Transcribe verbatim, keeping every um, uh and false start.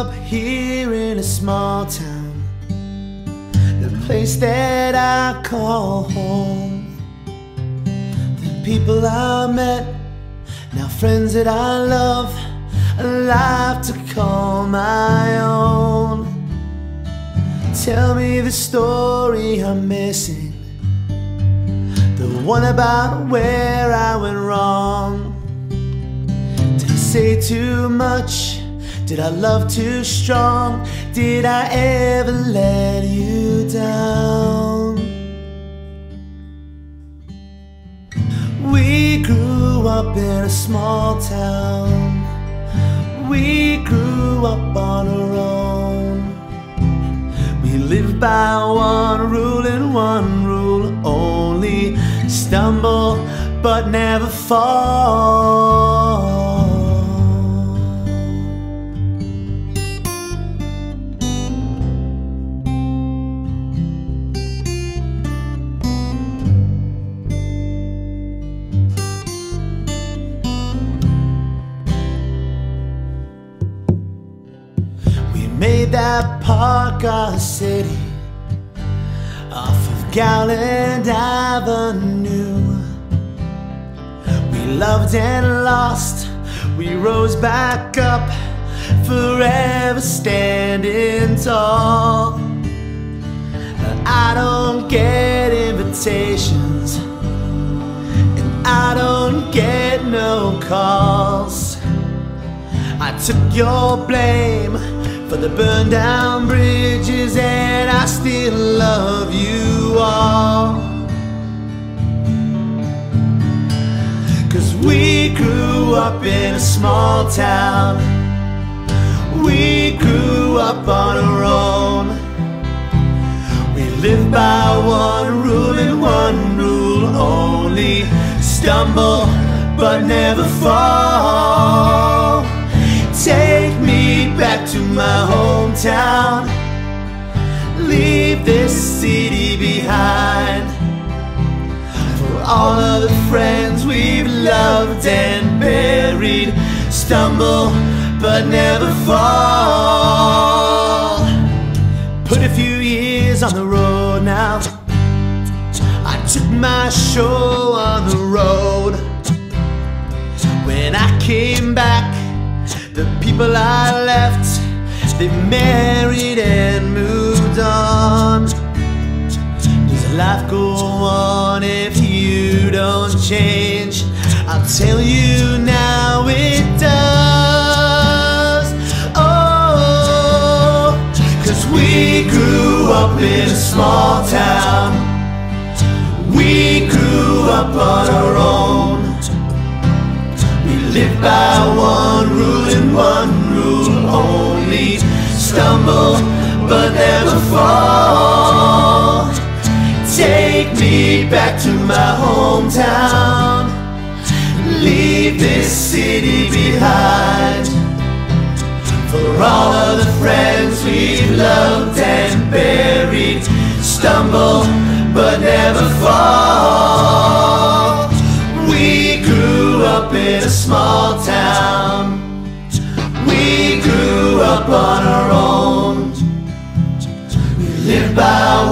up here in a small town, the place that I call home. The people I met, now friends that I love, a life to call my own. Tell me the story I'm missing, the one about where I went wrong. Did I say too much? Did I love too strong? Did I ever let you down? We grew up in a small town. We grew up on our own. We lived by one rule and one rule only: stumble but never fall. Made that park our city, off of Gowland Avenue. We loved and lost, we rose back up, forever standing tall. I don't get invitations, and I don't get no calls. I took your blame for the burned down bridges, and I still love you all. 'Cause we grew up in a small town. We grew up on our own. We lived by one rule and one rule only: stumble but never fall. Take me back to my hometown. Leave this city behind, for all of the friends we've loved and buried. Stumble but never fall. Put a few years on the road now. I took my show on the road. When I came back, the people I left, they married and moved on. Does life go on if you don't change? I'll tell you now, it does. Oh, 'cause we grew up in a small town. We grew up on our own. We lived by one rule, one rule only: stumble but never fall. Take me back to my hometown. Leave this city behind, for all of the friends we've loved and buried. Stumble but never fall. We grew up in a small town. We grew up on our own. We lived by